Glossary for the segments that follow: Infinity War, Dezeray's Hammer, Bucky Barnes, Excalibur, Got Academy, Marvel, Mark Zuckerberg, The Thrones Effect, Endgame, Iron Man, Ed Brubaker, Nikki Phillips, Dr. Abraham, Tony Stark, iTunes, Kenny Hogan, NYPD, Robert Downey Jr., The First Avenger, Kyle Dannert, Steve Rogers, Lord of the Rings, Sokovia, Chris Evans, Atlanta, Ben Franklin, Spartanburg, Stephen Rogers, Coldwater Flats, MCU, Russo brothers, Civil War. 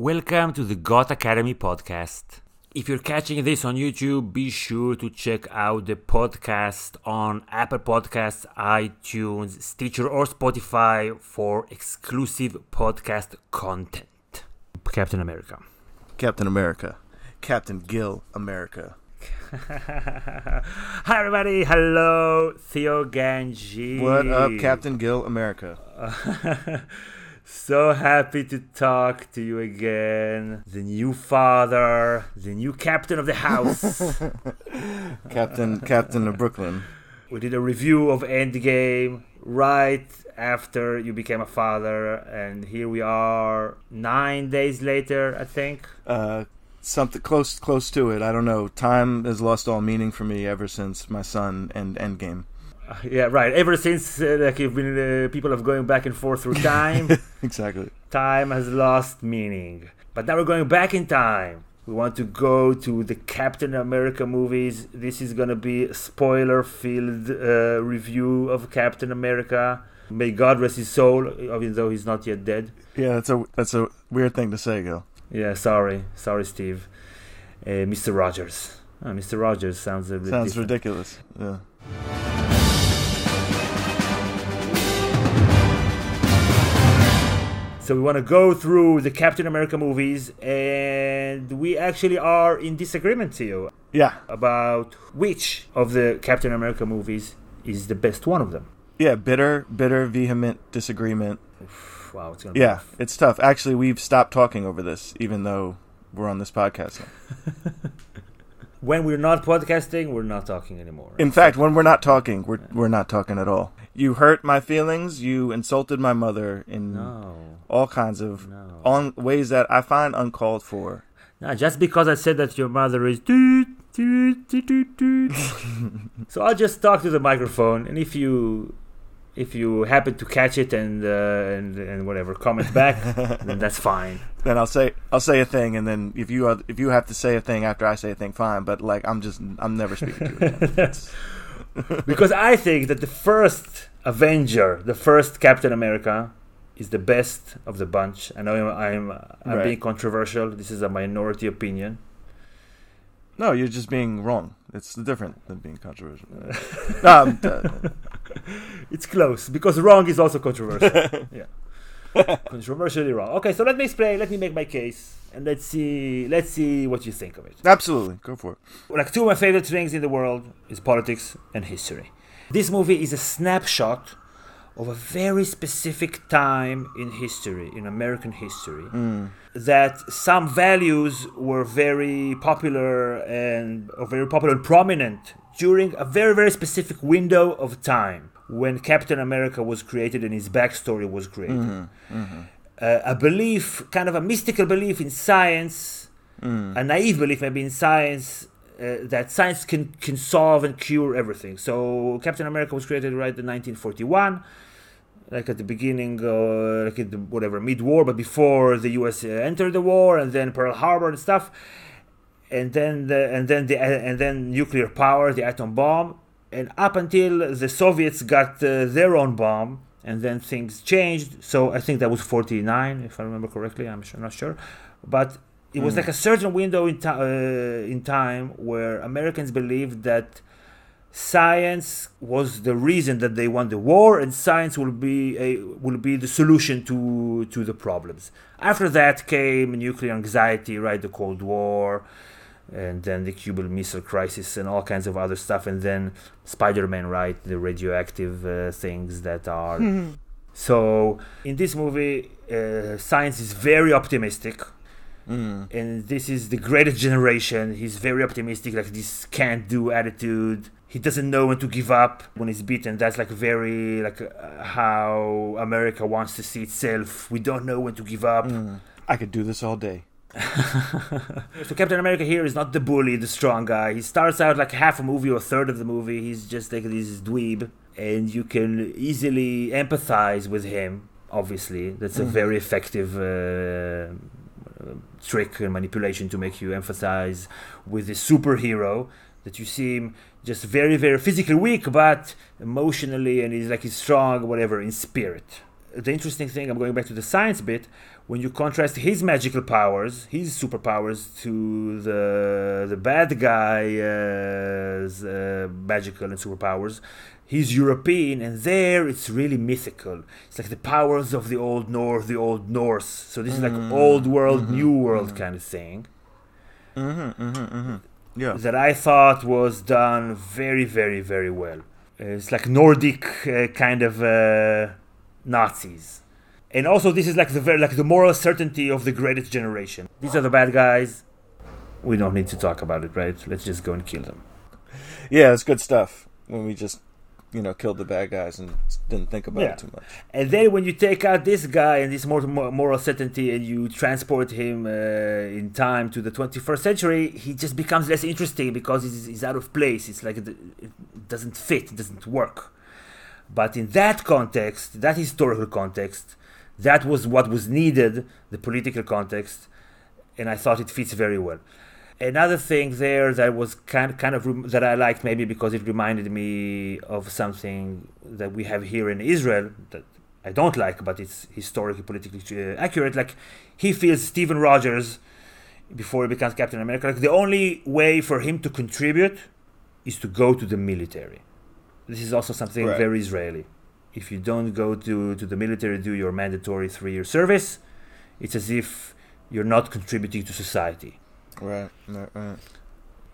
Welcome to the Got Academy podcast. If you're catching this on YouTube, be sure to check out the podcast on Apple Podcasts, iTunes, Stitcher, or Spotify for exclusive podcast content. Captain America. Captain America. Captain Gil America. Hi everybody, hello, Theo Gangi. What up, Captain Gil America? So happy to talk to you again. The new father, the new captain of the house. Captain of Brooklyn. We did a review of Endgame right after you became a father, and here we are 9 days later, I think. Something close to it. I don't know. Time has lost all meaning for me ever since my son and Endgame. Yeah, right. Ever since you've been people have going back and forth through time. Exactly. Time has lost meaning. But now we're going back in time. We want to go to the Captain America movies. This is going to be a spoiler-filled review of Captain America. May God rest his soul, even though he's not yet dead. Yeah, that's a weird thing to say, Gil. Yeah, sorry, Steve. Mr. Rogers. Oh, Mr. Rogers sounds a bit sounds different. Ridiculous. Yeah. So we want to go through the Captain America movies, and we actually are in disagreement here. Yeah. About which of the Captain America movies is the best one of them. Yeah, bitter, vehement disagreement. Oof, wow, it's going to be tough. Yeah, it's tough. Actually, we've stopped talking over this, even though we're on this podcast now. When we're not podcasting, we're not talking anymore. Right? In fact, when we're not talking, we're not talking at all. You hurt my feelings. You insulted my mother in all kinds of ways that I find uncalled for. No, just because I said that your mother is... So I'll just talk to the microphone, and if you happen to catch it and whatever, comment back, then that's fine. Then I'll say a thing, and then if you have to say a thing after I say a thing, fine. But like I'm never speaking to you again. Because I think that the first Avenger, the first Captain America, is the best of the bunch. I know I'm being controversial. This is a minority opinion. No, you're just being wrong. It's different than being controversial. It's close, because wrong is also controversial. Yeah, controversially wrong. Okay, so let me explain. Let me make my case, and let's see what you think of it. Absolutely, go for it. Like, two of my favorite things in the world is politics and history. This movie is a snapshot of a very specific time in history, in American history, that some values were very popular and prominent during a very, very specific window of time when Captain America was created and his backstory was created. Mm-hmm. Mm-hmm. A belief, kind of a mystical belief in science, a naive belief maybe in science, that science can solve and cure everything. So Captain America was created right in 1941, like at the beginning, like in the, whatever, mid-war, but before the U.S. entered the war, and then Pearl Harbor and stuff, and then nuclear power, the atom bomb, and up until the Soviets got their own bomb, and then things changed. So I think that was 49, if I remember correctly. I'm not sure, but. It was like a certain window in time where Americans believed that science was the reason that they won the war, and science will be the solution to the problems. After that came nuclear anxiety, right? The Cold War, and then the Cuban Missile Crisis, and all kinds of other stuff, and then Spider-Man, right? The radioactive things that are. So in this movie, science is very optimistic. And this is the greatest generation. He's very optimistic, like this can't-do attitude. He doesn't know when to give up when he's beaten. That's like very how America wants to see itself. We don't know when to give up. I could do this all day. So Captain America here is not the bully, the strong guy. He starts out like half a movie or a third of the movie. He's just like this dweeb, and you can easily empathize with him. Obviously, that's a very effective trick and manipulation to make you emphasize with the superhero, that you see him just very, very physically weak, but emotionally, and he's strong, whatever, in spirit. the interesting thing, I'm going back to the science bit, when you contrast his magical powers, his superpowers, to the bad guy's magical and superpowers, he's European, and there it's really mythical. It's like the powers of the Old North, the Old Norse. So this is like old world, new world kind of thing. Yeah. That I thought was done very, very, very well. It's like Nordic kind of Nazis. And also this is like the moral certainty of the greatest generation. These are the bad guys. We don't need to talk about it, right? Let's just go and kill them. Yeah, it's good stuff when we just, killed the bad guys and didn't think about it too much. And then when you take out this guy and this moral certainty and you transport him in time to the 21st century, he just becomes less interesting because he's out of place. It's like it doesn't fit, it doesn't work. But in that context, that historical context, that was what was needed, the political context, and I thought it fits very well. Another thing there that was kind of that I liked, maybe because it reminded me of something that we have here in Israel that I don't like, but it's historically, politically accurate. Like, he feels Stephen Rogers, before he becomes Captain America, like the only way for him to contribute is to go to the military. This is also something very Israeli. If you don't go to the military, do your mandatory 3-year service, it's as if you're not contributing to society. Right.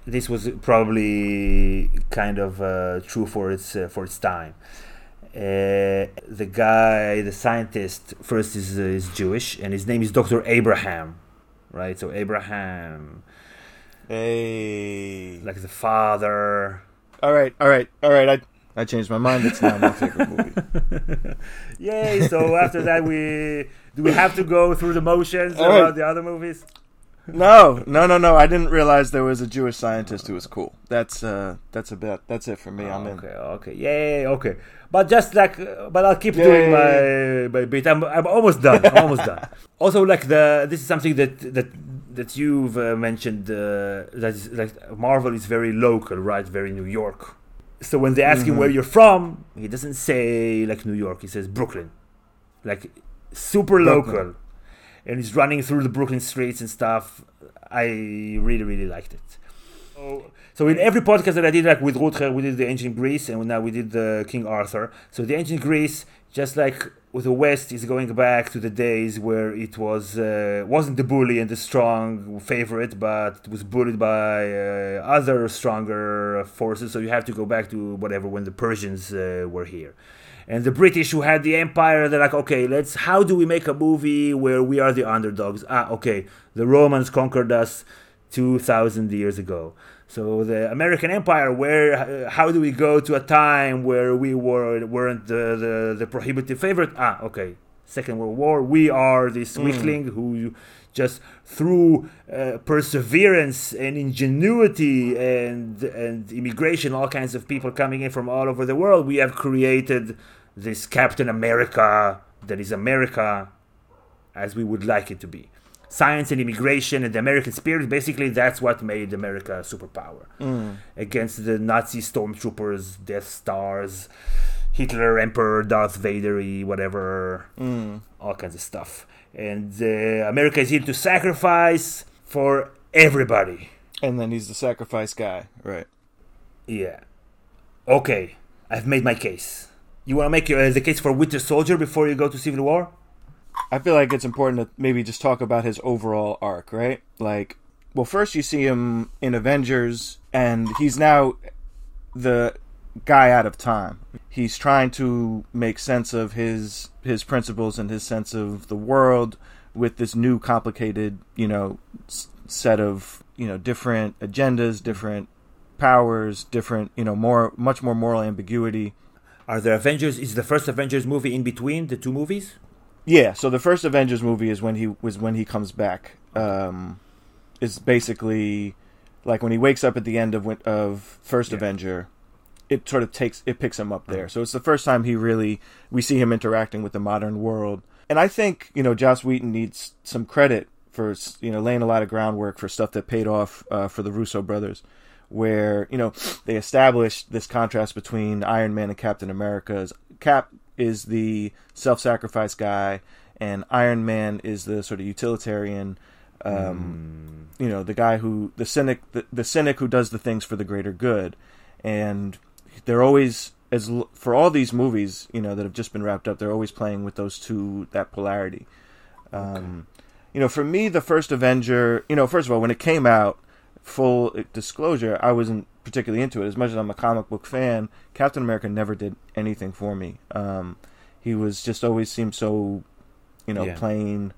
This was probably kind of true for its time. The guy, the scientist, first is Jewish, and his name is Dr. Abraham, right? So Abraham, like the father. All right. I changed my mind. It's now my favorite movie. Yay! So after that, we have to go through the motions about the other movies. No. I didn't realize there was a Jewish scientist who was cool. That's about. That's it for me. I'm in. Okay. Yay. Okay. But just like, but I'll keep doing my bit. I'm almost done. Also, like this is something that you've mentioned. That's like Marvel is very local, right? Very New York. So when they ask him where you're from, he doesn't say like New York. He says Brooklyn, like super local. And he's running through the Brooklyn streets and stuff. I really, really liked it. So in every podcast that I did, like with Rutger, we did the ancient Greece, and now we did the King Arthur. So the ancient Greece, just like with the West, is going back to the days where it was wasn't the bully and the strong favorite, but it was bullied by other stronger forces. So you have to go back to whatever when the Persians were here. And the British who had the empire, they're like, okay, how do we make a movie where we are the underdogs? Okay, the Romans conquered us 2,000 years ago. So the American empire, how do we go to a time where we weren't the prohibitive favorite? Okay, Second World War, we are this weakling who just through perseverance and ingenuity and immigration, all kinds of people coming in from all over the world, we have created this Captain America that is America as we would like it to be. Science and immigration and the American spirit, basically that's what made America a superpower. Against the Nazi stormtroopers, Death Stars, Hitler, Emperor, Darth Vader, whatever, all kinds of stuff. And America is here to sacrifice for everybody. And then he's the sacrifice guy, right? Yeah. Okay, I've made my case. You want to make the case for Winter Soldier before you go to Civil War? I feel like it's important to maybe just talk about his overall arc, right? Like, well, first you see him in Avengers, and he's now the guy out of time. He's trying to make sense of his principles and his sense of the world with this new complicated, set of, different agendas, different powers, different, much more moral ambiguity. Are there Avengers? Is the first Avengers movie in between the two movies? Yeah, so the first Avengers movie is when he comes back. It's basically like when he wakes up at the end of First Avenger. It sort of picks him up there. So it's the first time we see him interacting with the modern world. And I think, Joss Whedon needs some credit for, laying a lot of groundwork for stuff that paid off for the Russo brothers, where, they established this contrast between Iron Man and Captain America. Cap is the self-sacrifice guy, and Iron Man is the sort of utilitarian, you know, the guy who, the cynic who does the things for the greater good. And they're always, as for all these movies, you know, that have just been wrapped up, they're always playing with those two, that polarity. Okay. You know, for me, The First Avenger, you know, first of all, when it came out, full disclosure, I wasn't particularly into it. As much as I'm a comic book fan, Captain America never did anything for me. He was just always seemed so, you know, plain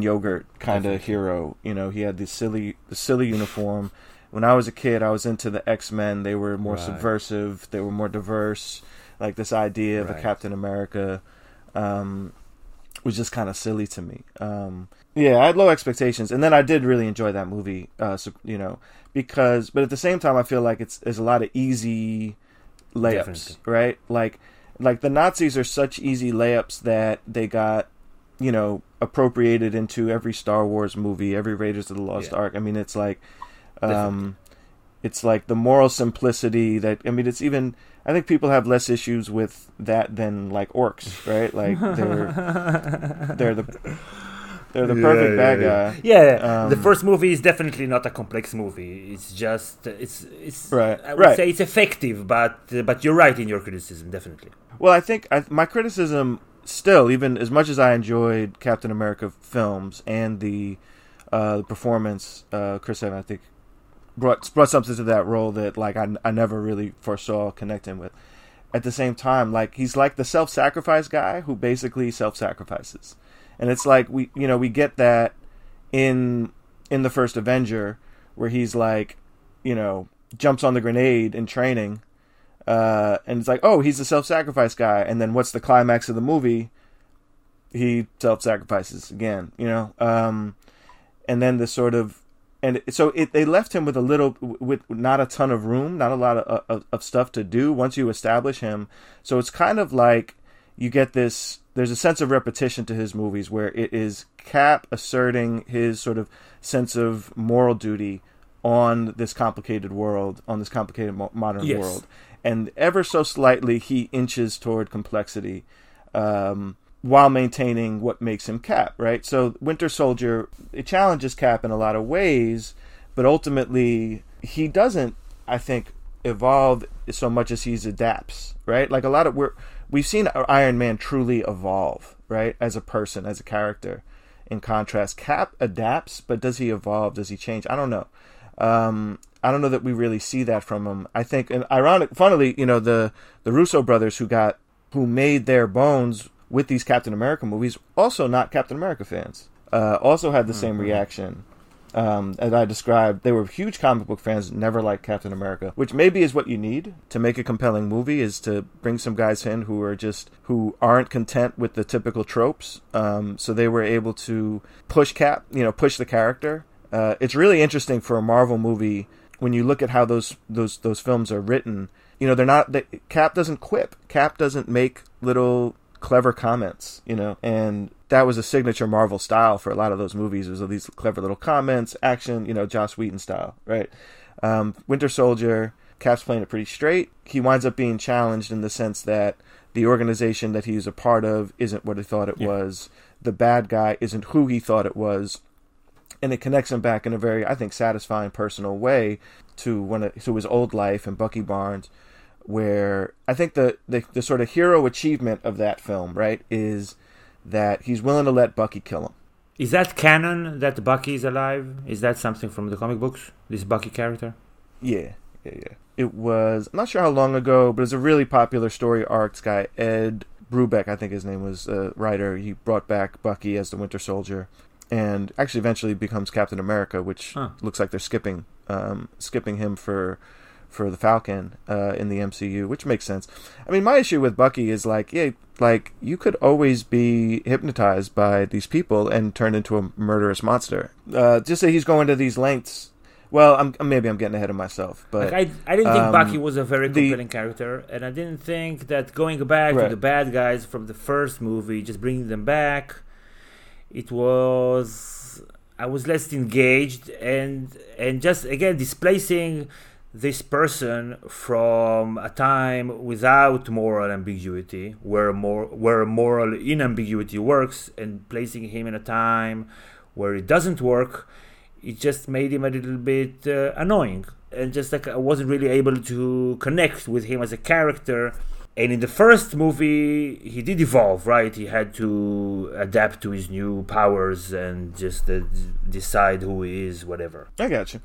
yogurt kind of hero. You know, he had the silly uniform. When I was a kid, I was into the X-Men. They were more subversive. They were more diverse. Like this idea of a Captain America was just kind of silly to me. Yeah, I had low expectations, and then I did really enjoy that movie. You know, because but at the same time, I feel like there's a lot of easy layups, right? Like the Nazis are such easy layups that they got, you know, appropriated into every Star Wars movie, every Raiders of the Lost Ark. I mean, it's like. It's like the moral simplicity that, I mean, it's even, I think people have less issues with that than like orcs, right? Like they're the perfect bad guy. Yeah. The first movie is definitely not a complex movie. It's just, it's I would say it's effective, but you're right in your criticism. Definitely. Well, I think my criticism still, even as much as I enjoyed Captain America films and the performance, Chris Evans, I think, brought something to that role that like I never really foresaw connecting with. At the same time, like he's like the self-sacrifice guy who basically self-sacrifices, and it's like we get that in the First Avenger where he's like, you know, jumps on the grenade in training, and it's like, oh, he's the self-sacrifice guy, and then what's the climax of the movie? He self-sacrifices again, you know, and then the sort of. And so they left him with not a ton of room, not a lot of stuff to do once you establish him. So it's kind of like you get this, there's a sense of repetition to his movies where it is Cap asserting his sort of sense of moral duty on this complicated world, on this complicated modern world. And ever so slightly, he inches toward complexity, while maintaining what makes him Cap, right? So Winter Soldier, it challenges Cap in a lot of ways, but ultimately he doesn't, I think, evolve so much as he adapts, right? Like we've seen Iron Man truly evolve, right? As a person, as a character. In contrast, Cap adapts, but does he evolve? Does he change? I don't know. I don't know that we really see that from him. I think, and funnily, you know, the Russo brothers who made their bones with these Captain America movies, also not Captain America fans, also had the same reaction as I described. They were huge comic book fans, never liked Captain America, which maybe is what you need to make a compelling movie, is to bring some guys in who aren't content with the typical tropes. So they were able to push Cap, you know, push the character. It's really interesting for a Marvel movie when you look at how those films are written. You know, Cap doesn't quip. Cap doesn't make little clever comments, you know, and that was a signature Marvel style for a lot of those movies. It was these clever little comments, action, you know, Joss Whedon style, right? Winter Soldier, Cap's playing it pretty straight. He winds up being challenged in the sense that the organization that he's a part of isn't what he thought it was. The bad guy isn't who he thought it was. And it connects him back in a very, I think, satisfying personal way to his old life and Bucky Barnes, where I think the sort of hero achievement of that film, right, is that he's willing to let Bucky kill him. Is that canon that Bucky is alive? Is that something from the comic books, this Bucky character? Yeah. It was, I'm not sure how long ago, but it's a really popular story arc. This guy, Ed Brubaker, I think his name was, writer. He brought back Bucky as the Winter Soldier and actually eventually becomes Captain America, which looks like they're skipping him for the Falcon in the MCU, which makes sense. I mean, my issue with Bucky is like you could always be hypnotized by these people and turned into a murderous monster. Just say he's going to these lengths. Well, maybe I'm getting ahead of myself, but like I didn't think Bucky was a very compelling character, and I didn't think that going back to the bad guys from the first movie, just bringing them back, I was less engaged and just again displacing this person from a time without moral ambiguity, where moral inambiguity works, and placing him in a time where it doesn't work, it just made him a little bit annoying. And just like I wasn't really able to connect with him as a character. And in the first movie, he did evolve, right? He had to adapt to his new powers and just decide who he is, whatever. I got you.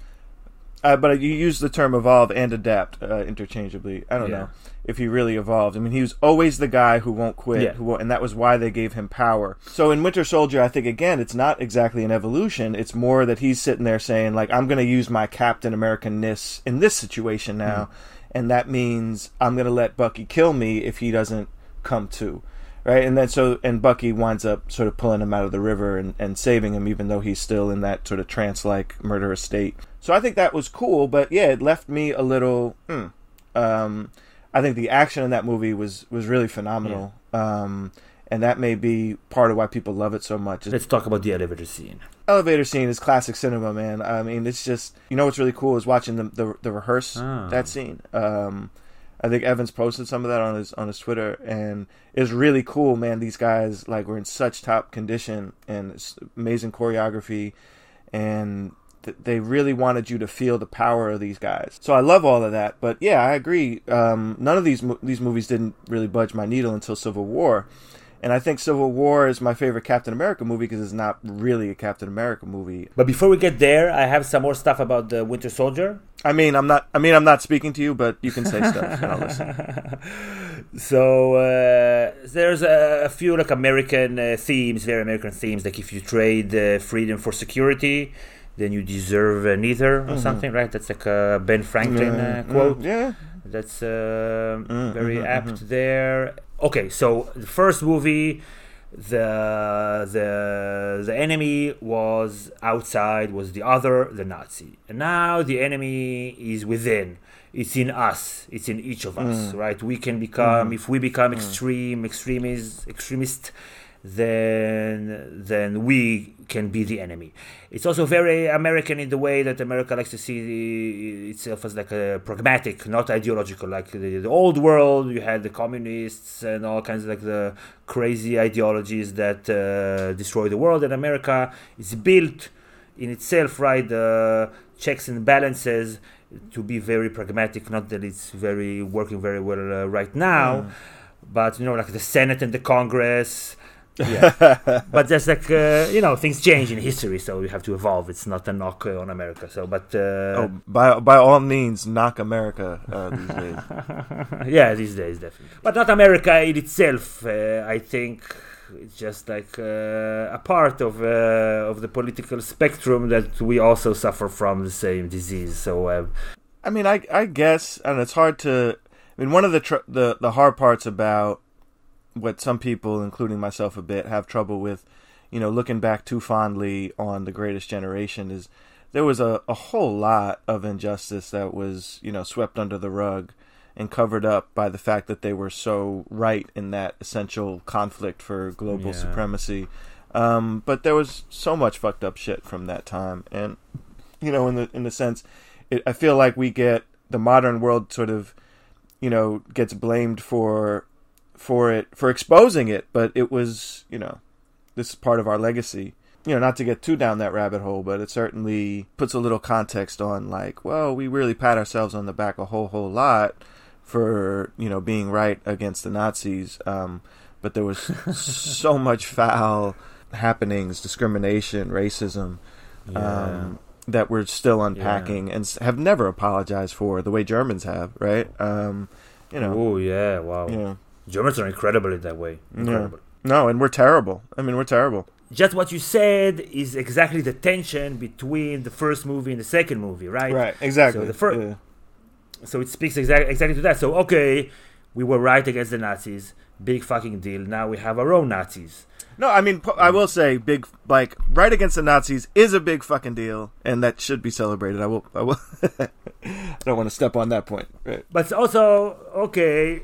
But you use the term evolve and adapt interchangeably. I don't know if he really evolved. I mean, he was always the guy who won't quit, and that was why they gave him power. So in Winter Soldier, I think, again, it's not exactly an evolution. It's more that he's sitting there saying, like, I'm going to use my Captain American-ness in this situation now, and that means I'm going to let Bucky kill me if he doesn't come to. Right? And then and Bucky winds up sort of pulling him out of the river and saving him, even though he's still in that sort of trance-like murderous state. So I think that was cool, but yeah, it left me a little. I think the action in that movie was really phenomenal, and that may be part of why people love it so much. Let's talk about the elevator scene. Elevator scene is classic cinema, man. I mean, it's just, you know what's really cool is watching the rehearse that scene. I think Evans posted some of that on his Twitter, and it's really cool, man. These guys like were in such top condition, and it's amazing choreography, and they really wanted you to feel the power of these guys. So I love all of that, but yeah, I agree. None of these movies didn't really budge my needle until Civil War, and I think Civil War is my favorite Captain America movie because it's not really a Captain America movie. But before we get there, I have some more stuff about the Winter Soldier. I'm not speaking to you, but you can say stuff. I'll listen. So there's a few like American themes, very American themes. Like if you trade freedom for security, then you deserve neither, or something, right? That's like a Ben Franklin quote. Yeah. That's very apt there. Okay, so the first movie, the enemy was outside, was the other, the Nazi. And now the enemy is within. It's in us. It's in each of us, right? We can become, if we become extremist, then we can be the enemy. It's also very American in the way that America likes to see itself as like a pragmatic, not ideological. Like the old world, you had the communists and all kinds of like the crazy ideologies that destroy the world. And America is built in itself, right, the checks and balances to be very pragmatic. Not that it's very working very well right now, but, you know, like the Senate and the Congress. Yeah, but that's like you know, things change in history, so we have to evolve. It's not a knock on America. So, but by all means, knock America these days. Yeah, these days definitely. But not America in itself. I think it's just like a part of the political spectrum that we also suffer from the same disease. So, I mean, I guess, and it's hard to. I mean, one of the hard parts about what some people, including myself a bit, have trouble with, you know, looking back too fondly on The Greatest Generation is there was a whole lot of injustice that was, you know, swept under the rug and covered up by the fact that they were so right in that essential conflict for global supremacy. But there was so much fucked up shit from that time. And, you know, in the sense, I feel like we get the modern world sort of, you know, gets blamed for exposing it, but it was, you know, this is part of our legacy. You know, not to get too down that rabbit hole, but it certainly puts a little context on, like, well, we really pat ourselves on the back a whole lot for, you know, being right against the Nazis, but there was so much foul happenings, discrimination, racism, that we're still unpacking and have never apologized for, the way Germans have, right? You know. Oh, yeah, wow. You know, Germans are incredible in that way. Incredible. No, and we're terrible. I mean, we're terrible. Just what you said is exactly the tension between the first movie and the second movie, right? Right, exactly. So, so it speaks exactly to that. So, okay, we were right against the Nazis. Big fucking deal. Now we have our own Nazis. No, I mean, I will say, big, like, right against the Nazis is a big fucking deal, and that should be celebrated. I will. I don't want to step on that point. Right. But also, okay,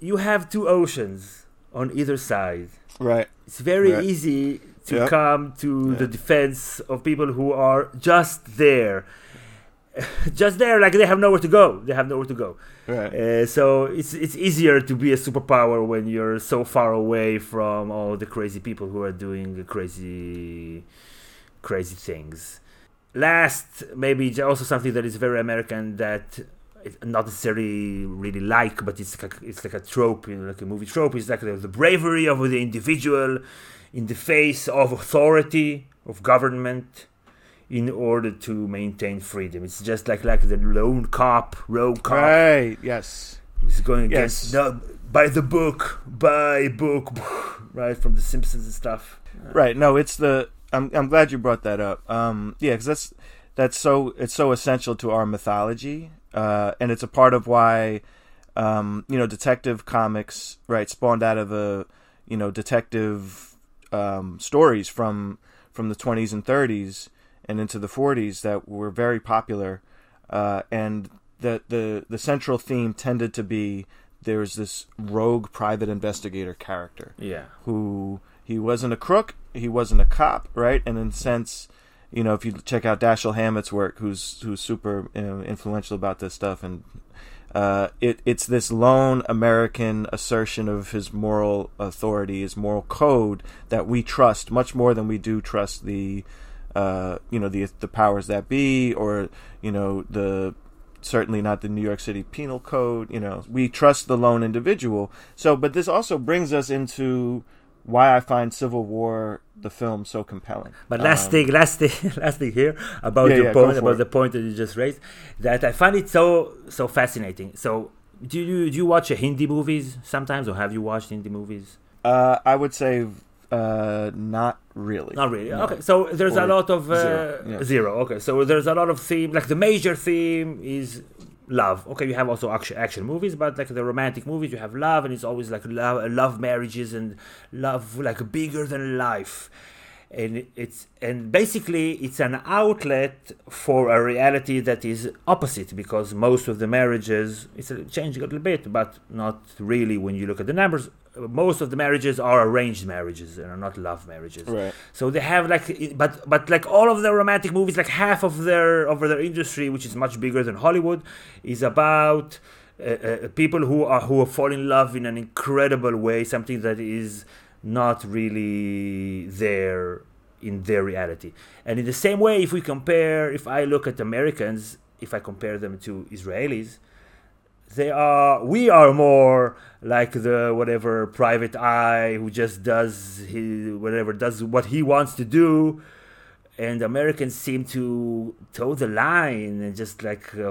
you have two oceans on either side. Right. It's very easy to come to the defense of people who are just there. just there, like they have nowhere to go. Right. So it's easier to be a superpower when you're so far away from all the crazy people who are doing crazy things. Last, maybe also something that is very American that it's not necessarily really like, but it's like a trope, you know, like a movie trope. It's like the bravery of the individual in the face of authority, of government, in order to maintain freedom. It's just like the rogue cop. Right, yes. It's going against, no, by book, right, from The Simpsons and stuff. Right, no, it's the... I'm glad you brought that up. Yeah, because that's so... It's so essential to our mythology, and it's a part of why, Detective Comics, right, spawned out of a, detective stories from the 20s and 30s and into the 40s that were very popular, and the central theme tended to be there's this rogue private investigator character, who he wasn't a crook, he wasn't a cop, right? And in a sense, if you check out Dashiell Hammett's work, who's super influential about this stuff, and it's this lone American assertion of his moral authority, his moral code that we trust much more than we do trust the powers that be, or certainly not the New York City Penal Code. We trust the lone individual. So, but this also brings us into why I find Civil War, the film, so compelling. But last thing here about the point that you just raised, that I find it so fascinating. So, do you watch Hindi movies sometimes, or have you watched Hindi movies? I would say. Not really. No. Okay, so there's a lot of zero. Okay, so there's a lot of theme. Like the major theme is love. Okay, you have also action movies, but like the romantic movies, you have love, and it's always like love marriages and love like bigger than life, and basically it's an outlet for a reality that is opposite, because most of the marriages, it's changing a little bit, but not really when you look at the numbers. Most of the marriages are arranged marriages and are not love marriages. Right. So they have but all of the romantic movies, like half of their industry, which is much bigger than Hollywood, is about people who fall in love in an incredible way, something that is not really there in their reality. And in the same way, if I look at Americans, if I compare them to Israelis, we are more like the whatever private eye who just does what he wants to do, and Americans seem to toe the line and just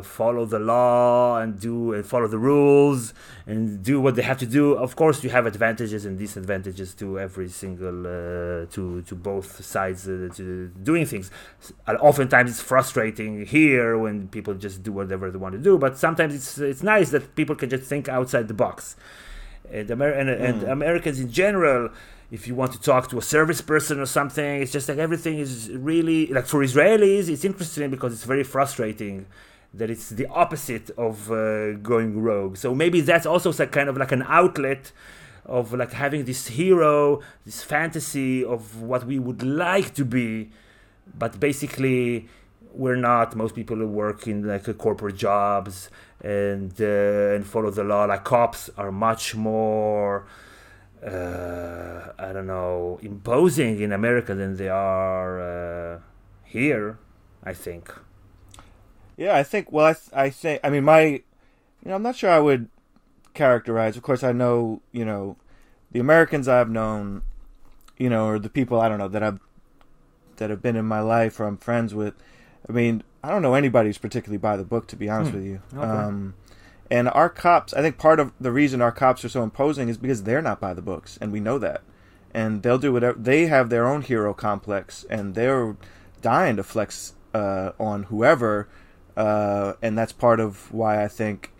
follow the law and follow the rules and do what they have to do. Of course, you have advantages and disadvantages to every single to both sides to doing things. Oftentimes, it's frustrating here when people just do whatever they want to do. But sometimes it's nice that people can just think outside the box. And Americans in general, if you want to talk to a service person or something, it's just like everything is really... Like for Israelis, it's interesting because it's very frustrating that it's the opposite of going rogue. So maybe that's also kind of like an outlet of like having this hero, this fantasy of what we would like to be, but basically... We're not. Most people who work in corporate jobs and follow the law. Like cops are much more, imposing in America than they are here, I think. Yeah, I think. Well, I think. I mean, I'm not sure I would characterize. Of course, I know. The Americans I've known, or the people I don't know that have been in my life or I'm friends with. I mean, I don't know anybody who's particularly by the book, to be honest with you. Okay. And our cops, I think part of the reason our cops are so imposing is because they're not by the books, and we know that. And they'll do whatever. They have their own hero complex, and they're dying to flex on whoever. And that's part of why I think,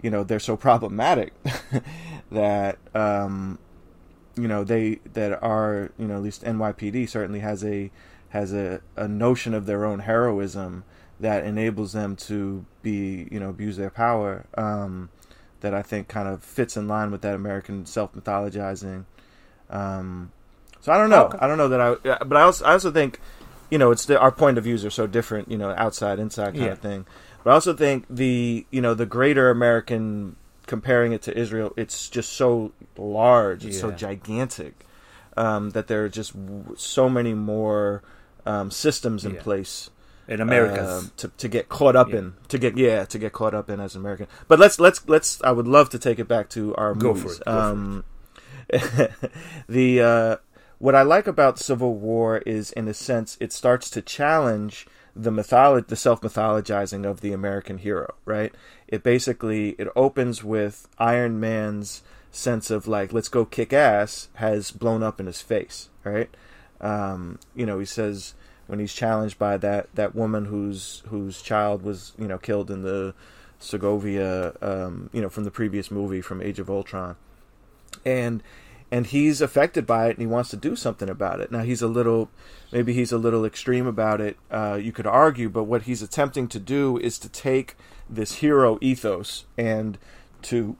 they're so problematic that, at least NYPD certainly has a notion of their own heroism that enables them to be, abuse their power, that I think kind of fits in line with that American self-mythologizing. So I don't know. Okay. I don't know that I... But I also think you know, it's our point of views are so different, you know, outside, inside kind of thing. But I also think the, you know, the greater American, comparing it to Israel, it's just so large, it's so gigantic, that there are just so many more systems in place in America to get caught up in, to get caught up in as an American. But let's I would love to take it back to our movies. Go for it. The what I like about Civil War is, in a sense, it starts to challenge the self-mythologizing of the American hero, right? It basically, it opens with Iron Man's sense of, like, let's go kick ass, has blown up in his face, right? You know, he says, when he's challenged by that woman whose child was, you know, killed in the Sokovia, you know, from the previous movie, from Age of Ultron. And he's affected by it, and he wants to do something about it. Now, maybe he's a little extreme about it, you could argue, but what he's attempting to do is to take this hero ethos and to,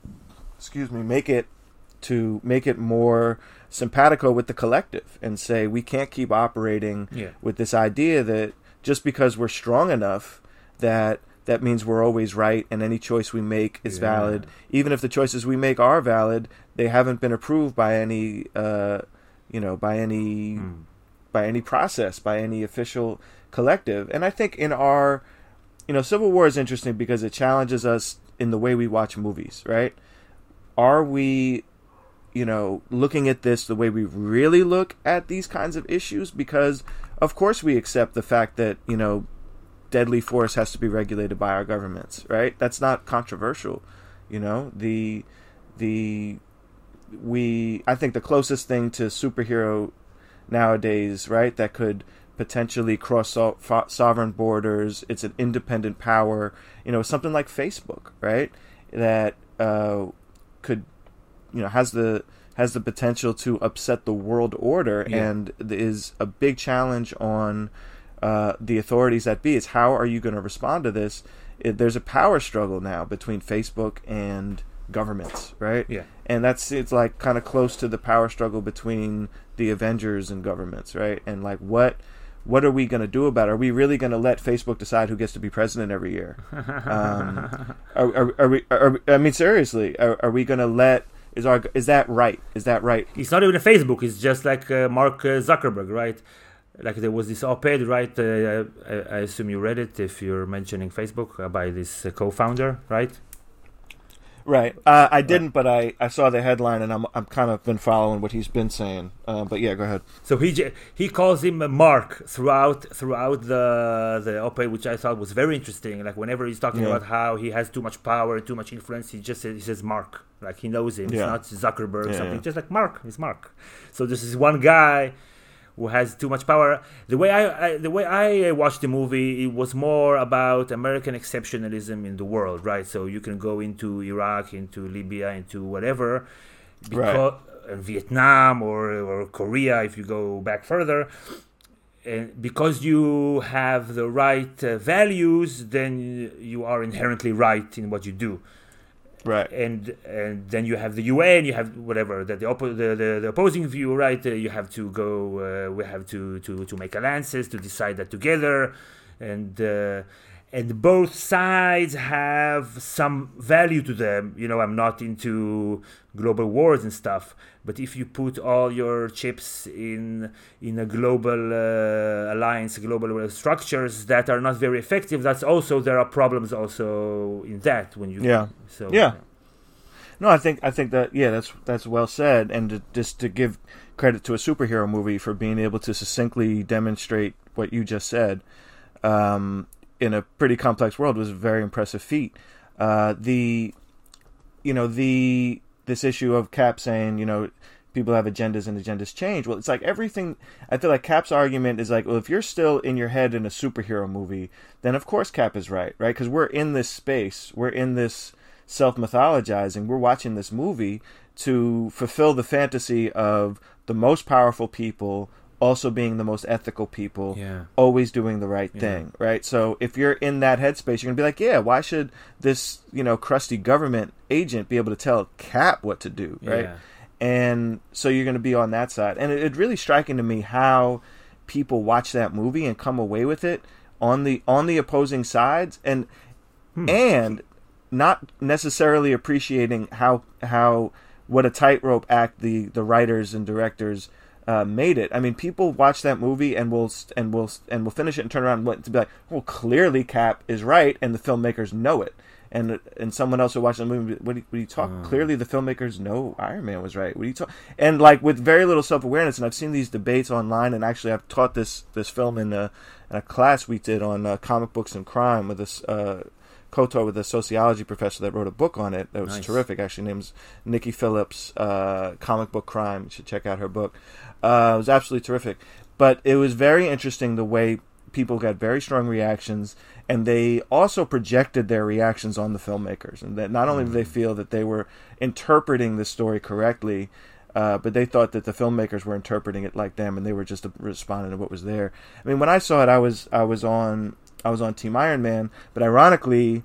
make it more simpatico with the collective and say, we can't keep operating with this idea that just because we're strong enough that means we're always right, and any choice we make is valid. Even if the choices we make are valid, they haven't been approved by any, by any process, by any official collective. And I think in our, you know, Civil War is interesting because it challenges us in the way we watch movies, right? Are we, you know, looking at this the way we really look at these kinds of issues? Because, of course, we accept the fact that, you know, deadly force has to be regulated by our governments, right? That's not controversial, you know. I think the closest thing to superhero nowadays, right, that could potentially cross sovereign borders, it's an independent power, you know, something like Facebook, right, that could, you know, has the potential to upset the world order, and is a big challenge on the authorities that be. Is how are you going to respond to this? There's a power struggle now between Facebook and governments, right? Yeah. And it's like kind of close to the power struggle between the Avengers and governments, right? And like, what are we going to do about it? Are we really going to let Facebook decide who gets to be president every year? I mean, seriously, are we going to let? Is that right? Is that right? It's not even a Facebook. It's just like Mark Zuckerberg, right? Like, there was this op-ed, right? I assume you read it if you're mentioning Facebook, by this co-founder, right? Right. I didn't, but I saw the headline, and I'm kind of been following what he's been saying. But yeah, go ahead. So he calls him Mark throughout the op-ed, which I thought was very interesting. Like, whenever he's talking about how he has too much power, too much influence, he says Mark. Like, he knows him. It's not Zuckerberg or something. Just like Mark. It's Mark. So this is one guy who has too much power. The way I watched the movie, it was more about American exceptionalism in the world, right? So you can go into Iraq, into Libya, into whatever, Vietnam or Korea, if you go back further, and because you have the right values, then you are inherently right in what you do. Right, and then you have the UN, you have whatever that the opposing view, right? You have to go. We have to make alliances to decide that together, and both sides have some value to them. You know, I'm not into global wars and stuff, but if you put all your chips in a global alliance, global structures that are not very effective, there are problems also in that when you No, I think that that's well said, and just to give credit to a superhero movie for being able to succinctly demonstrate what you just said in a pretty complex world was a very impressive feat. This issue of Cap saying, you know, people have agendas and agendas change. Well, it's like everything. I feel like Cap's argument is like, well, if you're still in your head in a superhero movie, then of course Cap is right? Because we're in this space. We're in this self-mythologizing. We're watching this movie to fulfill the fantasy of the most powerful people also being the most ethical people, always doing the right thing, right? So if you're in that headspace, you're going to be like, why should this, you know, crusty government agent be able to tell Cap what to do, right? And so you're going to be on that side. And it's really striking to me how people watch that movie and come away with it on the opposing sides, and not necessarily appreciating how what a tightrope act the writers and directors made it. I mean, people watch that movie and will finish it and turn around and be like, well, clearly Cap is right, and the filmmakers know it. And someone else who watched the movie, what do you talk? Clearly, the filmmakers know Iron Man was right. What do you talk? And like with very little self awareness. And I've seen these debates online. And actually, I've taught this film in a class we did on comic books and crime with this co-taught with a sociology professor that wrote a book on it. That was nice. Terrific. Actually, name's Nikki Phillips. Comic book crime. You should check out her book. It was absolutely terrific. But it was very interesting the way people got very strong reactions, and they also projected their reactions on the filmmakers, and that not only did they feel that they were interpreting the story correctly, but they thought that the filmmakers were interpreting it like them, and they were just responding to what was there. I mean, when I saw it, I was on Team Iron Man, but ironically,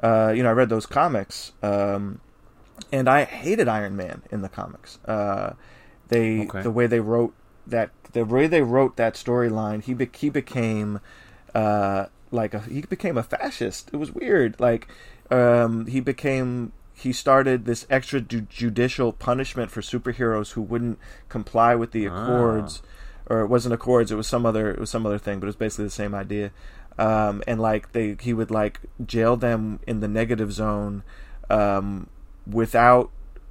I read those comics, and I hated Iron Man in the comics. The way they wrote that storyline, he became a fascist. It was weird. Like, he started this extrajudicial punishment for superheroes who wouldn't comply with the Accords, or it wasn't Accords. It was some other thing, but it was basically the same idea. He would like jail them in the negative zone, without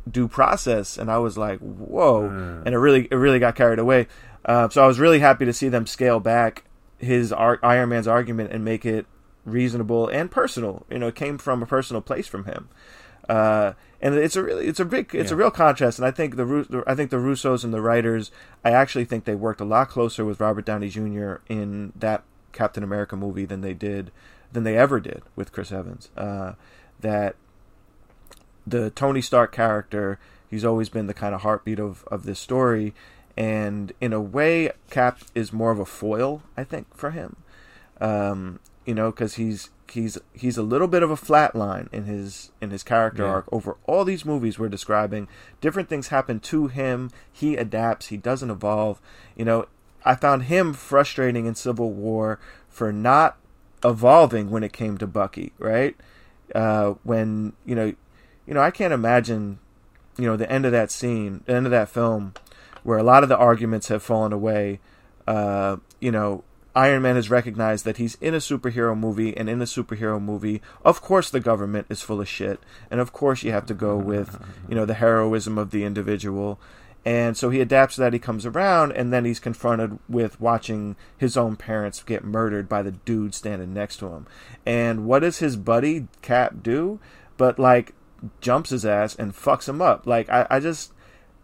due process. And I was like, whoa. And it really got carried away. So I was really happy to see them scale back his Iron Man's argument and make it reasonable and personal. You know, it came from a personal place from him. And it's a real contrast. And I think the Russos and the writers, I actually think they worked a lot closer with Robert Downey Jr. in that Captain America movie than they ever did with Chris Evans. The Tony Stark character, he's always been the kind of heartbeat of this story. And in a way, Cap is more of a foil, I think, for him. Because he's a little bit of a flat line in his character arc. Over all these movies we're describing, different things happen to him. He adapts. He doesn't evolve. You know, I found him frustrating in Civil War for not evolving when it came to Bucky, right? I can't imagine, the end of that scene, the end of that film, where a lot of the arguments have fallen away. Iron Man has recognized that he's in a superhero movie, and in a superhero movie, of course the government is full of shit, and of course you have to go with, the heroism of the individual. And so he adapts to that, he comes around, and then he's confronted with watching his own parents get murdered by the dude standing next to him. And what does his buddy, Cap, do? But, like, jumps his ass and fucks him up. Like,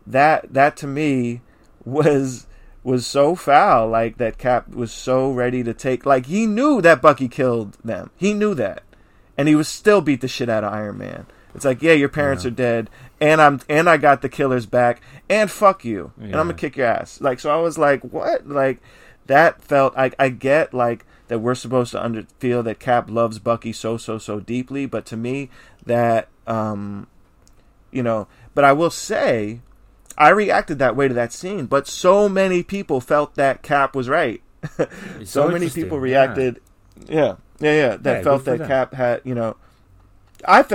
that to me was so foul. Like, that Cap was so ready to take, like, he knew that Bucky killed them. He knew that. And he was still beat the shit out of Iron Man. It's like, yeah, your parents are dead, and I got the killers back, and fuck you. Yeah. And I'm gonna kick your ass. Like, so I was like, what? Like, that felt, I get, like, that we're supposed to feel that Cap loves Bucky so deeply, but to me, that, but I will say, I reacted that way to that scene, but so many people felt that Cap was right. So many people reacted, felt that Cap had,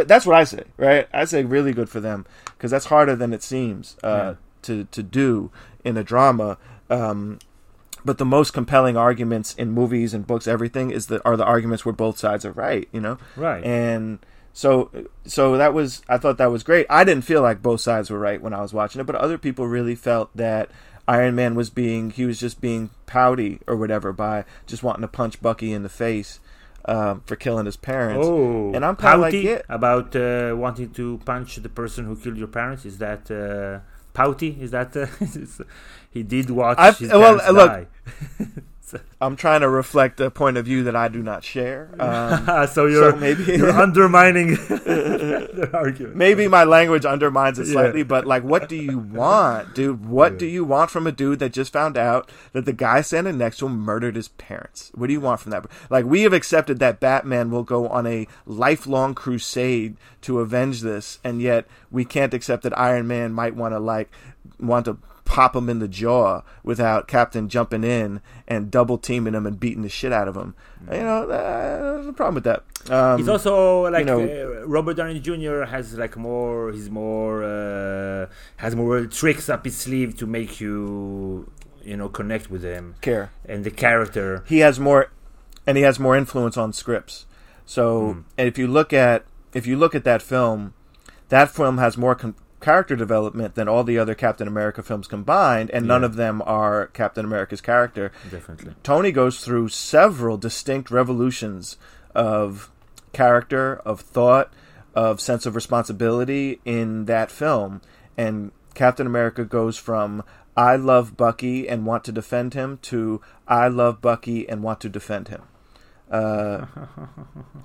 that's what I say, right? I say really good for them, because that's harder than it seems to do in a drama. But the most compelling arguments in movies and books, everything, are the arguments where both sides are right, Right. And so that was, I thought that was great. I didn't feel like both sides were right when I was watching it, but other people really felt that Iron Man was just being pouty or whatever by just wanting to punch Bucky in the face for killing his parents. Oh, and I'm kind of like, yeah. About wanting to punch the person who killed your parents? Is that pouty? Is that he did watch his parents die? I'm trying to reflect a point of view that I do not share. So you're undermining the argument. Maybe my language undermines it slightly, but like, what do you want, dude? What do you want from a dude that just found out that the guy standing next to him murdered his parents? What do you want from that? Like, we have accepted that Batman will go on a lifelong crusade to avenge this, and yet we can't accept that Iron Man might want to pop him in the jaw without Captain jumping in and double teaming him and beating the shit out of him. You know, there's a problem with that. He's also like, you know, Robert Downey Jr. has like more, he's more has more tricks up his sleeve to make you, you know, connect with him, care, and the character. He has more, and he has more influence on scripts. So, and if you look at that film has more character development than all the other Captain America films combined, and none of them are Captain America's character. Definitely. Tony goes through several distinct revolutions of character, of thought, of sense of responsibility in that film. And Captain America goes from I love Bucky and want to defend him to I love Bucky and want to defend him.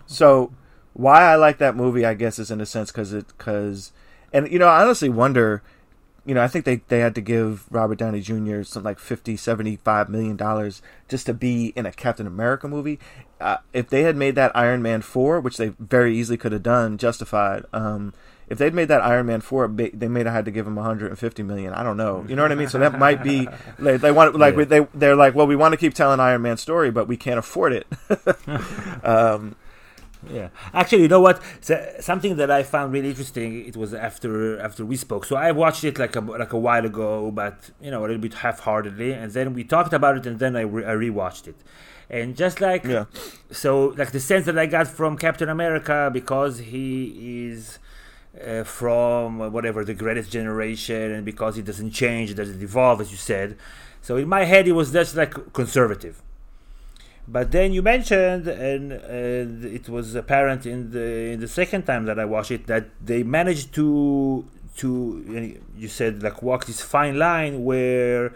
So why I like that movie, I guess, is in a sense because and, you know, I honestly wonder, you know, I think they had to give Robert Downey Jr. something like $50-75 million just to be in a Captain America movie. If they had made that Iron Man 4, which they very easily could have done, justified, if they'd made that Iron Man 4, they may have had to give him $150 million. I don't know. You know what I mean? So that might be they want like they're like, well, we want to keep telling Iron Man's story, but we can't afford it. Yeah, actually, you know what? So, something that I found really interesting. It was after we spoke. So I watched it like a while ago, but you know, a little bit half-heartedly. And then we talked about it, and then I rewatched it. And just like so, like the sense that I got from Captain America, because he is from whatever the greatest generation, and because it doesn't change, it doesn't evolve, as you said. So in my head, it was just like conservative. But then you mentioned, and it was apparent in the second time that I watched it, that they managed to you said like walk this fine line where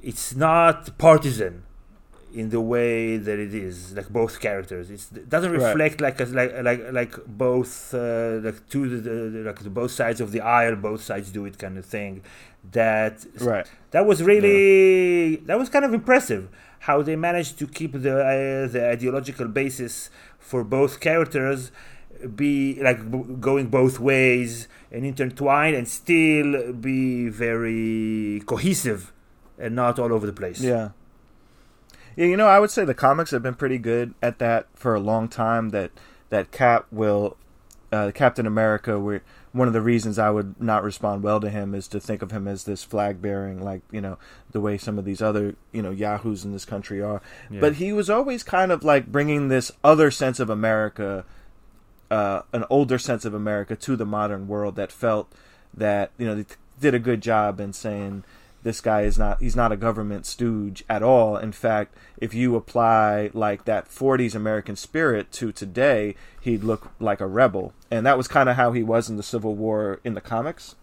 it's not partisan in the way that it is, like both characters. It doesn't reflect like both like to both sides of the aisle, both sides do it kind of thing. That was really that was kind of impressive. How they managed to keep the ideological basis for both characters be like going both ways and intertwined, and still be very cohesive and not all over the place. Yeah, you know, I would say the comics have been pretty good at that for a long time. That Cap will Captain America. One of the reasons I would not respond well to him is to think of him as this flag-bearing, like, you know, the way some of these other, you know, yahoos in this country are. Yeah. But he was always kind of like bringing this other sense of America, an older sense of America to the modern world that felt that, you know, they did a good job in saying this guy he's not a government stooge at all. In fact, if you apply like that 40s American spirit to today, he'd look like a rebel. And that was kind of how he was in the Civil War in the comics,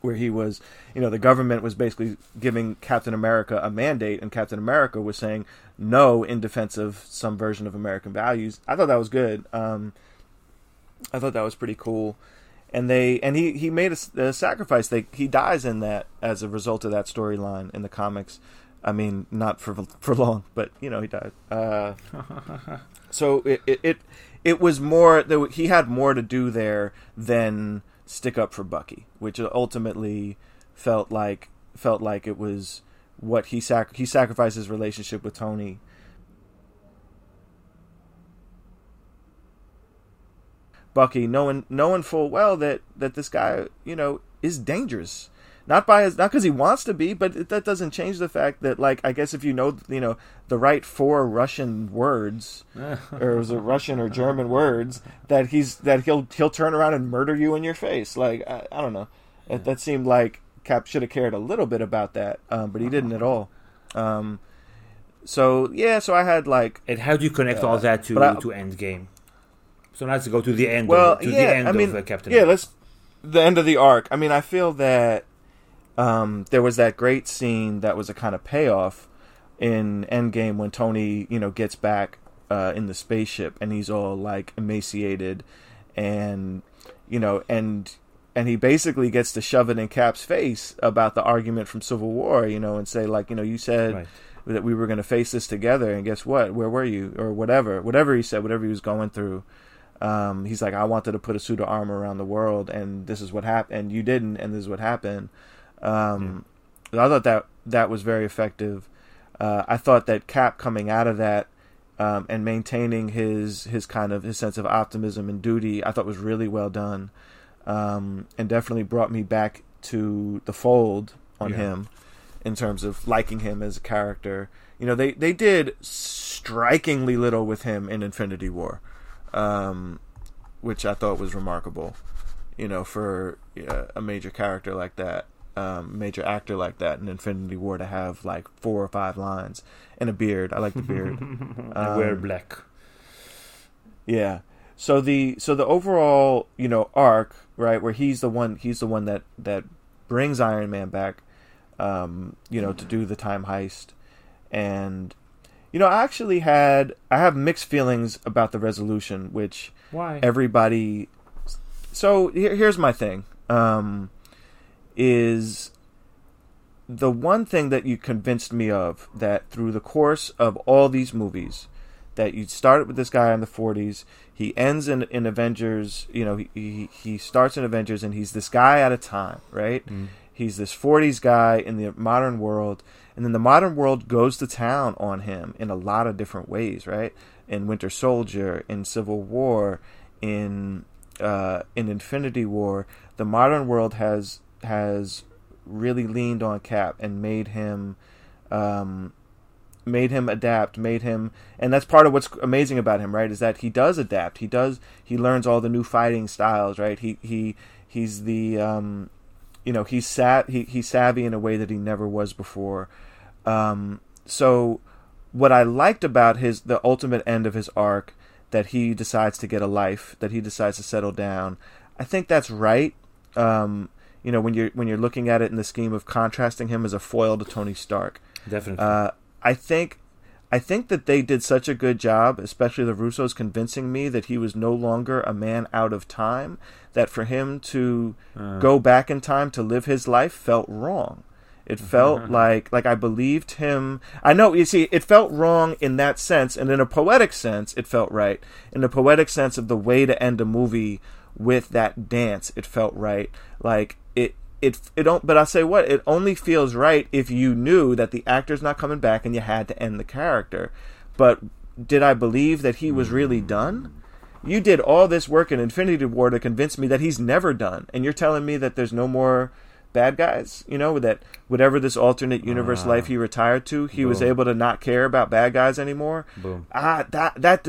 where he was, you know, the government was basically giving Captain America a mandate, and Captain America was saying no in defense of some version of American values. I thought that was good. I thought that was pretty cool. And he made a sacrifice. He dies in that as a result of that storyline in the comics. I mean, not for long, but you know, he died. So it was more. He had more to do there than stick up for Bucky, which ultimately felt like it was what he sacrificed his relationship with Tony. Bucky, knowing full well that this guy, you know, is dangerous, not because he wants to be, but that doesn't change the fact that, like, I guess if you know the right four Russian words, or was it Russian or German words, that he'll turn around and murder you in your face. Like, I don't know, that seemed like Cap should have cared a little bit about that, but he didn't at all. So I had like, and how do you connect all that to Endgame? So let's go to the end. Well, of Captain America. Yeah, the end of the arc. I mean, I feel that there was that great scene that was a kind of payoff in Endgame when Tony, you know, gets back in the spaceship and he's all like emaciated, and you know, and he basically gets to shove it in Cap's face about the argument from Civil War, you know, and say like, you know, you said. Right. That we were going to face this together, and guess what? Where were you, or whatever he said, whatever he was going through. He's like, I wanted to put a suit of armor around the world, and this is what happened. And you didn't, and this is what happened. I thought that was very effective. I thought that Cap coming out of that and maintaining his sense of optimism and duty, I thought was really well done, and definitely brought me back to the fold on him in terms of liking him as a character. You know, they did strikingly little with him in Infinity War, which I thought was remarkable, you know, for a major character like that. Major actor like that in Infinity War to have like 4 or 5 lines and a beard. I like the beard. I wear black. Yeah. So the overall, you know, arc, right, where he's the one that brings Iron Man back, you know, to do the time heist. And, you know, I have mixed feelings about the resolution, which why everybody. So here's my thing. Is the one thing that you convinced me of, that through the course of all these movies, that you started with this guy in the 40s, he ends in Avengers, you know, he starts in Avengers, and he's this guy at a time, right? Mm. He's this 40s guy in the modern world, and then the modern world goes to town on him in a lot of different ways, right? In Winter Soldier, in Civil War, in Infinity War, the modern world has really leaned on Cap and made him adapt, and that's part of what's amazing about him, right, is that he does adapt. He learns all the new fighting styles, right? He's the you know, he's savvy in a way that he never was before. So what I liked about the ultimate end of his arc, that he decides to get a life, that he decides to settle down, I think that's right. You know, when you're looking at it in the scheme of contrasting him as a foil to Tony Stark, definitely. I think that they did such a good job, especially the Russos, convincing me that he was no longer a man out of time. That for him to go back in time to live his life felt wrong. It felt like I believed him. I know, you see, it felt wrong in that sense, and in a poetic sense, it felt right. In the poetic sense of the way to end a movie with that dance, it felt right. Like it don't. But I say what, it only feels right if you knew that the actor's not coming back and you had to end the character. But did I believe that he was really done? You did all this work in Infinity War to convince me that he's never done, and you're telling me that there's no more bad guys, you know, that whatever this alternate universe life he retired to, he was able to not care about bad guys anymore. Boom. That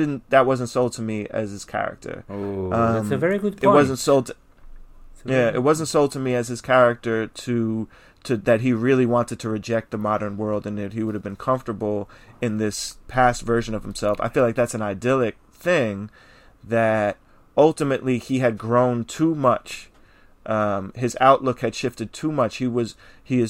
wasn't sold to me as his character. Oh, that's a very good point. It wasn't sold to me as his character to that he really wanted to reject the modern world and that he would have been comfortable in this past version of himself. I feel like that's an idyllic thing, that ultimately he had grown too much. His outlook had shifted too much. He is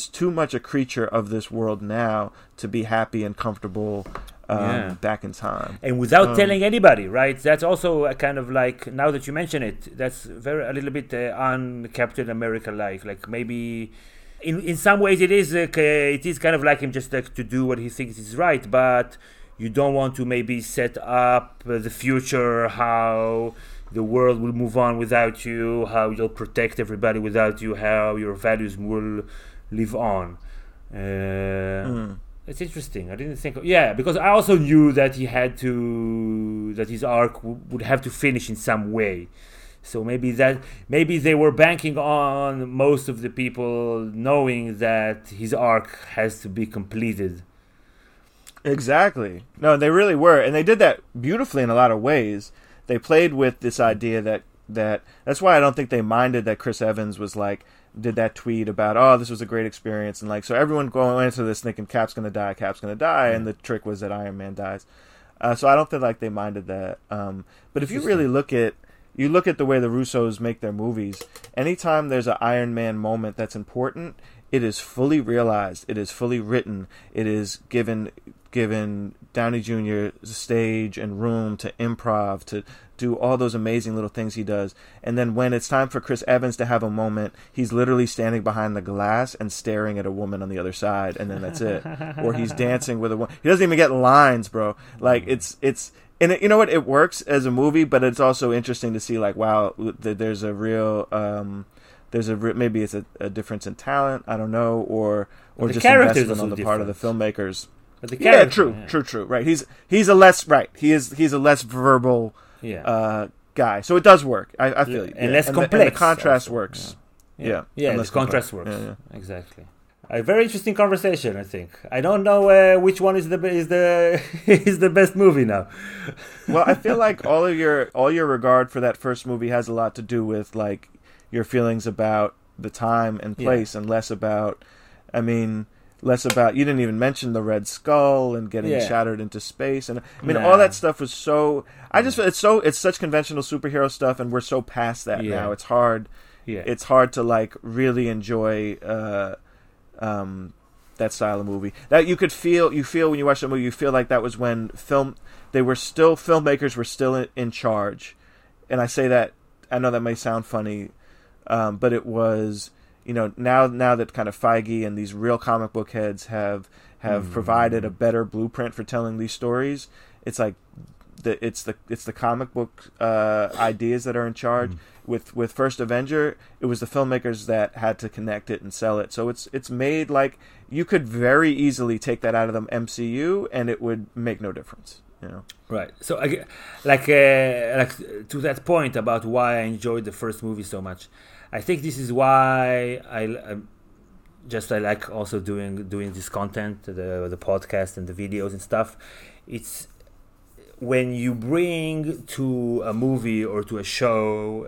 too much a creature of this world now to be happy and comfortable back in time. And without telling anybody, right? That's also a kind of like, now that you mention it, that's a little bit on Captain America like maybe in some ways it is kind of like him just like to do what he thinks is right, but you don't want to maybe set up the future, how the world will move on without you, how you'll protect everybody without you, how your values will live on. It's interesting. I didn't think... because I also knew that he had to... that his arc would have to finish in some way. So maybe they were banking on most of the people knowing that his arc has to be completed. Exactly. No, they really were. And they did that beautifully in a lot of ways. They played with this idea that's why I don't think they minded that Chris Evans was like, did that tweet about, oh, this was a great experience. And like, so everyone going into this thinking Cap's going to die. And the trick was that Iron Man dies. So I don't think like they minded that. But if you really look at the way the Russos make their movies, anytime there's an Iron Man moment that's important, it is fully realized. It is fully written. It is given Downey Jr. stage and room to improv, to do all those amazing little things he does. And then when it's time for Chris Evans to have a moment, he's literally standing behind the glass and staring at a woman on the other side, and then that's it. Or he's dancing with a woman. He doesn't even get lines, bro. Like, it's and it, you know what? It works as a movie, but it's also interesting to see, like, wow, there's a real there's a maybe it's a difference in talent, I don't know, or just investment on the different. Part of the filmmakers. But the character, true. Right, he's a less verbal guy, so it does work. I feel you, and less complex. And the contrast also works. Yeah, the contrast works exactly. A very interesting conversation, I think. I don't know which one is the best movie now. Well, I feel like all your regard for that first movie has a lot to do with like your feelings about the time and place, and less about you didn't even mention the Red Skull and getting shattered into space, and I mean all that stuff was so. It's such conventional superhero stuff, and we're so past that now. It's hard. Yeah. It's hard to like really enjoy. That style of movie that you feel when you watch the movie, you feel like that was when filmmakers were still in charge. And I say that, I know that may sound funny, but it was, now that kind of Feige and these real comic book heads have provided a better blueprint for telling these stories. It's like it's the comic book ideas that are in charge. With First Avenger, it was the filmmakers that had to connect it and sell it. So it's made like you could very easily take that out of the MCU and it would make no difference. Right. So like to that point about why I enjoyed the first movie so much, I think this is why I like also doing this content, the podcast and the videos and stuff. It's when you bring to a movie or to a show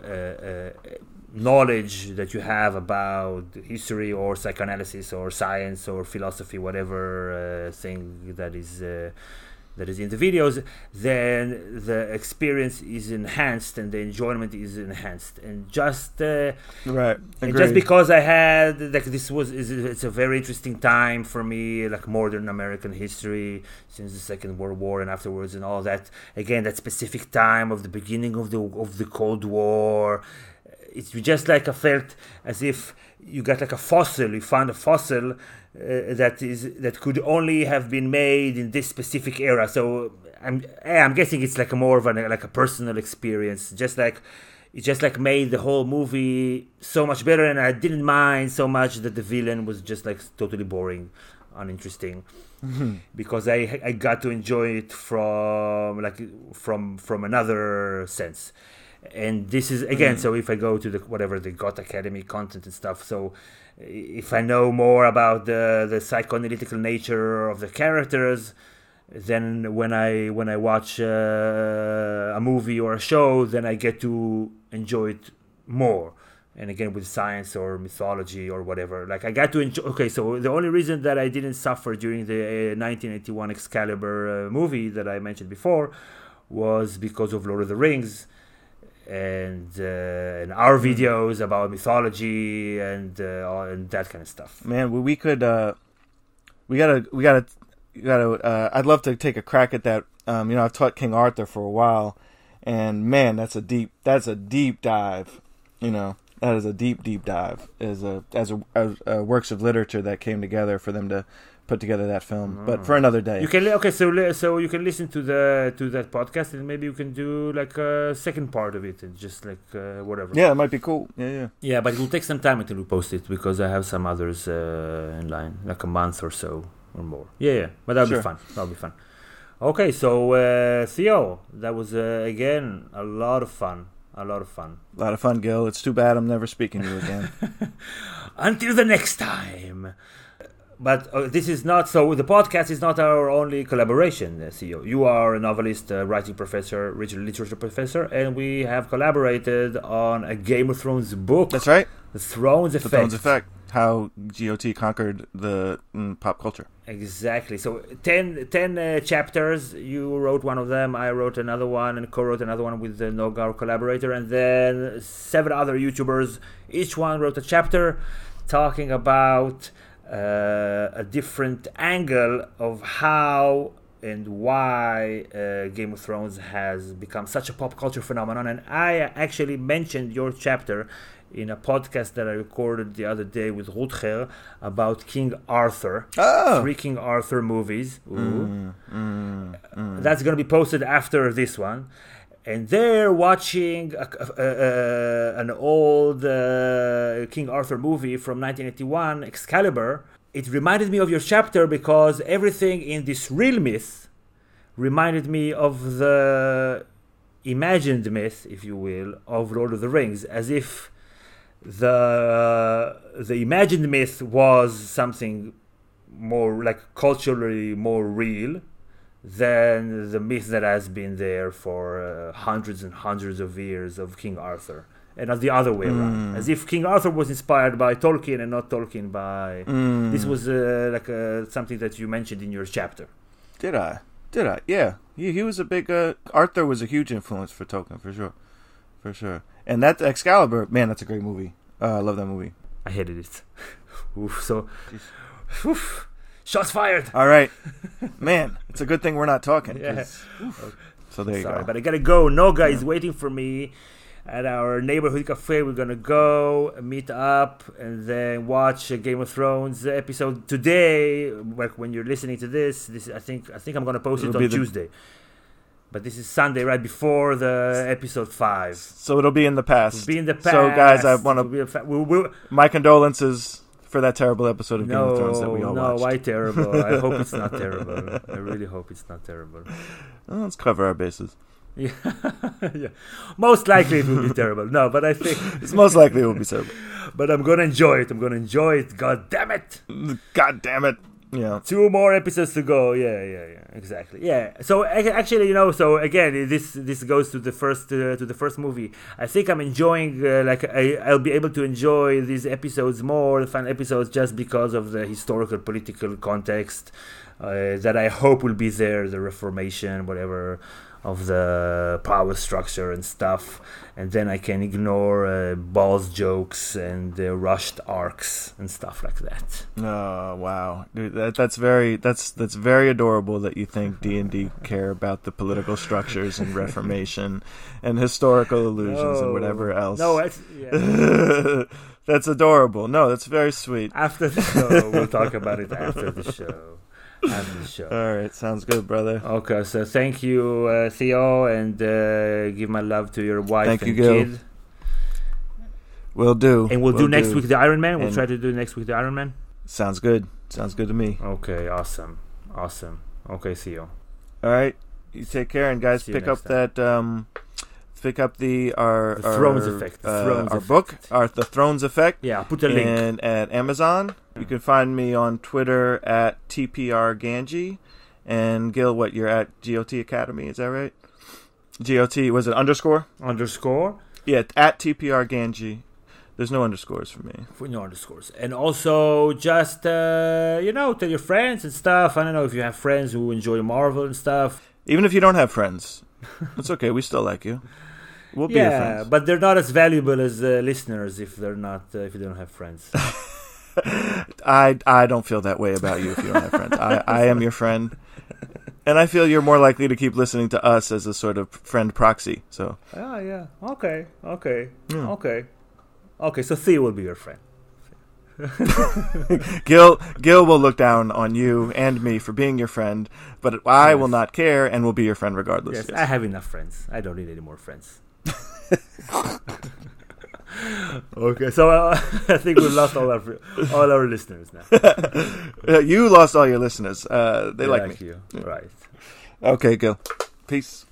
knowledge that you have about history or psychoanalysis or science or philosophy, whatever thing that is in the videos, then the experience is enhanced and the enjoyment is enhanced. And just right, and just because I had like it's a very interesting time for me, like modern American history since the Second World War and afterwards and all that. Again, that specific time of the beginning of the Cold War. It's just like I felt as if you got like a fossil. You found a fossil that could only have been made in this specific era. So I'm guessing it's like more of a personal experience. It just made the whole movie so much better. And I didn't mind so much that the villain was just like totally boring, uninteresting, because I got to enjoy it from another sense. And this is again, so if I go to the Got Academy content and stuff, so if I know more about the psychoanalytical nature of the characters, then when I watch a movie or a show, then I get to enjoy it more. And again with science or mythology or whatever, like I got to enjoy. Okay, so the only reason that I didn't suffer during the 1981 Excalibur movie that I mentioned before was because of Lord of the Rings. And our videos about mythology and that kind of stuff. Man, we could we gotta I'd love to take a crack at that. I've taught King Arthur for a while, and man, that's a deep dive. That is a deep dive as works of literature that came together for them to put together that film, but for another day. You can so you can listen to that podcast, and maybe you can do like a second part of it, and just like whatever. Yeah, it might be cool. Yeah, but it will take some time until we post it because I have some others in line, like a month or so or more. Yeah, but that'll be fun. That'll be fun. Okay, so Theo, that was again a lot of fun. A lot of fun, Gil. It's too bad I'm never speaking to you again. Until the next time. But this is not, so the podcast is not our only collaboration, Theo. You are a novelist, writing professor, original literature professor, and we have collaborated on a Game of Thrones book. That's right. The Thrones Effect. The Thrones Effect, how GOT conquered the pop culture. Exactly. So 10 chapters, you wrote one of them, I wrote another one, and co-wrote another one with the Nogar collaborator, and then 7 other YouTubers, each one wrote a chapter talking about... a different angle of how and why Game of Thrones has become such a pop culture phenomenon. And I actually mentioned your chapter in a podcast that I recorded the other day with Rutger about King Arthur. Oh. 3 King Arthur movies. That's going to be posted after this one. and they're watching an old King Arthur movie from 1981, Excalibur. It reminded me of your chapter because everything in this real myth reminded me of the imagined myth, if you will, of Lord of the Rings, as if the imagined myth was something more like culturally more real than the myth that has been there for hundreds and hundreds of years of King Arthur, and not the other way around, as if King Arthur was inspired by Tolkien and not Tolkien by this was something that you mentioned in your chapter. Did I? Yeah, he was a big Arthur was a huge influence for Tolkien, for sure. And that Excalibur, man, that's a great movie. I love that movie. I hated it. Shots fired. All right. Man, it's a good thing we're not talking. Yeah. So there you go. But I got to go. Noga is waiting for me at our neighborhood cafe. We're going to go meet up and then watch a Game of Thrones episode today. Like when you're listening to this I think I'm going to post it on Tuesday. But this is Sunday, right before the episode 5. So it'll be in the past. So guys, I want to... my condolences for that terrible episode of Game of Thrones that we all watched. No, why terrible? I hope it's not terrible. I really hope it's not terrible. Well, let's cover our bases. Yeah. Yeah. Most likely it will be terrible. No, but I think... it's most likely it will be terrible. But I'm going to enjoy it. God damn it. Yeah. 2 more episodes to go. Yeah. Exactly. Yeah. So actually, so again, this goes to the first movie. I think I'm enjoying I'll be able to enjoy these episodes more, the final episodes, just because of the historical, political context that I hope will be there, the Reformation, whatever, of the power structure and stuff. And then I can ignore balls jokes and rushed arcs and stuff like that. Oh, wow. Dude, that's very adorable that you think D&D care about the political structures and Reformation and historical illusions and whatever else. No, that's adorable. No, that's very sweet. After the show. We'll talk about it after the show. All right, sounds good, brother. Okay, so thank you, Theo, and give my love to your wife kid. Will do. And we'll do next week the Iron Man. We'll try to do next week the Iron Man. Sounds good. Sounds good to me. Okay, awesome. Okay, Theo. All right, you take care, and guys, pick up our Thrones Effect, book, The Thrones Effect. Yeah, I'll put a link. And at Amazon, you can find me on Twitter at TPR Gangi. And Gil, you're at GOT Academy, is that right? GOT, was it _ Underscore? Yeah, at TPR Gangi. There's no underscores for me. No underscores. And also just, tell your friends and stuff. I don't know if you have friends who enjoy Marvel and stuff. Even if you don't have friends, it's okay. We still like you. We'll be your friends. But they're not as valuable as listeners if they're not, if you don't have friends. I don't feel that way about you if you don't have friends. I am your friend, and I feel you're more likely to keep listening to us as a sort of friend proxy. So yeah, okay. So Theo will be your friend. Gil will look down on you and me for being your friend, but I will not care and will be your friend regardless. Yes. I have enough friends. I don't need any more friends. Okay, so I think we lost all our listeners now. You lost all your listeners. They like me. You. Right. Okay, Gil. Peace.